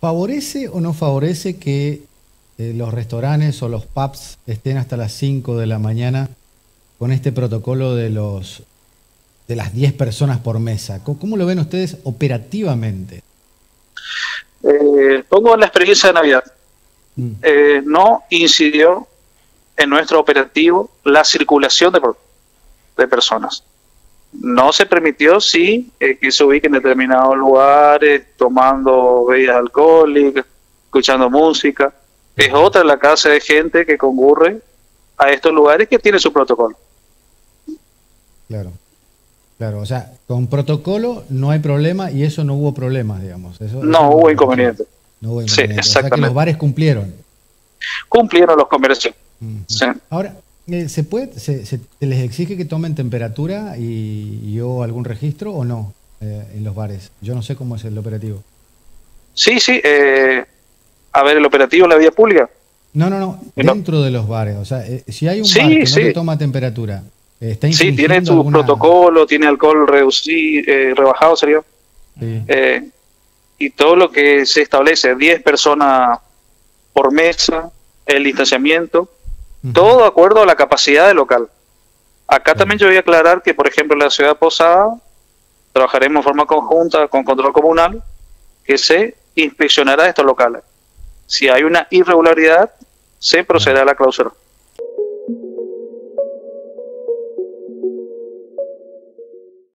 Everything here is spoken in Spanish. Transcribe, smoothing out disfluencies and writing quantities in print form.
¿Favorece o no favorece que los restaurantes o los pubs estén hasta las 5 de la mañana con este protocolo de las 10 personas por mesa? ¿Cómo lo ven ustedes operativamente? Pongo la experiencia de Navidad. No incidió en nuestro operativo la circulación de personas. No se permitió, sí, que se ubiquen en determinados lugares, tomando bebidas alcohólicas, escuchando música. Es otra la clase de gente que concurre a estos lugares que tiene su protocolo. Claro, claro. O sea, con protocolo no hay problema y eso no hubo problemas, digamos. Eso, no hubo inconveniente. No hubo inconveniente. Sí, exactamente. O sea que los bares cumplieron. Cumplieron los comercios. Uh-huh. Sí. Ahora, ¿se les exige que tomen temperatura y o algún registro o no en los bares? Yo no sé cómo es el operativo. Sí, sí. A ver, ¿el operativo en la vía pública? No. Dentro de los bares. O sea, si hay un bar que no te toma temperatura, está infringiendo. Sí, tiene su protocolo, tiene alcohol reducido, rebajado, sería. Sí. Y todo lo que se establece, 10 personas por mesa, el distanciamiento. Todo de acuerdo a la capacidad del local. Acá también yo voy a aclarar que, por ejemplo, en la ciudad de Posadas trabajaremos de forma conjunta con control comunal, que se inspeccionará estos locales. Si hay una irregularidad, se procederá a la clausura.